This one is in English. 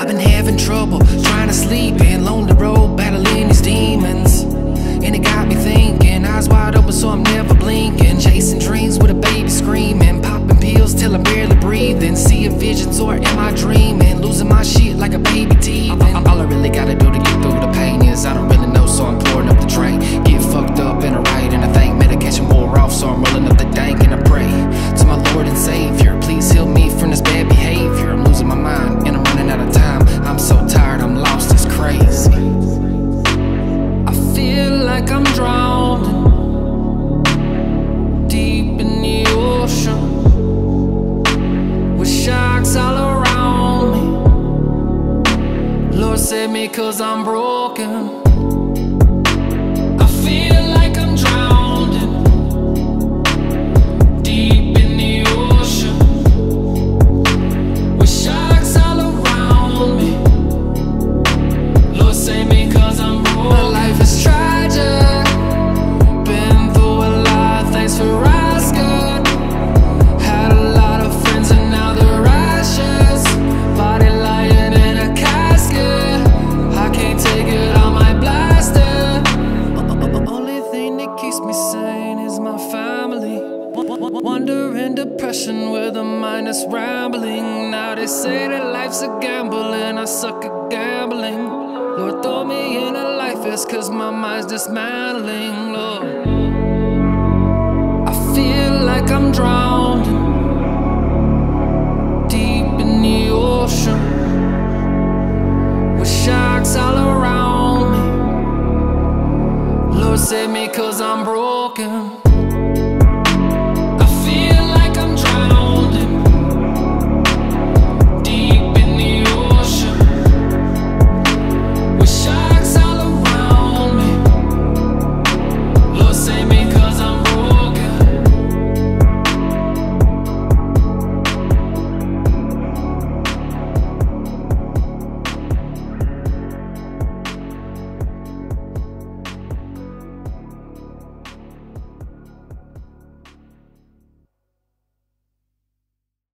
I've been having trouble trying to sleep and lonely road, battling these demons. And it got me thinking, eyes wide open so I'm never blinking. Chasing dreams with a baby screaming, popping pills till I'm barely breathing. Seeing visions or am I dreaming? Losing my shit like a baby teething. All I really gotta do to get through the pain is I don't really know, so I'm pouring up the drain. Get fucked up and I write and I think medication wore off, so I'm rolling up the dank and I pray to my Lord and Savior, please heal me from this bad behavior. I'm losing my mind and I'm running out of time. I'm so tired, I'm lost, it's crazy. I feel like I'm drowning deep in the ocean, with sharks all around me. Lord save me, 'cause I'm broken. I feel like I'm drowning deep in the ocean, with sharks all around me. Lord save me, 'cause I'm broken. My life is tragic, been through a lot, thanks for asking. Had a lot of friends and now they're ashes, body lying in a casket. I can't take it, I might blast it. Only thing that keeps me sane is my family. Wonder and depression with a mindless rambling. Now they say that life's a gamble and I suck at gambling. Lord, throw me in a life vest 'cause my mind's dismantling, Lord. I feel like I'm drowning deep in the ocean, with sharks all around me. Lord, save me 'cause I'm broken.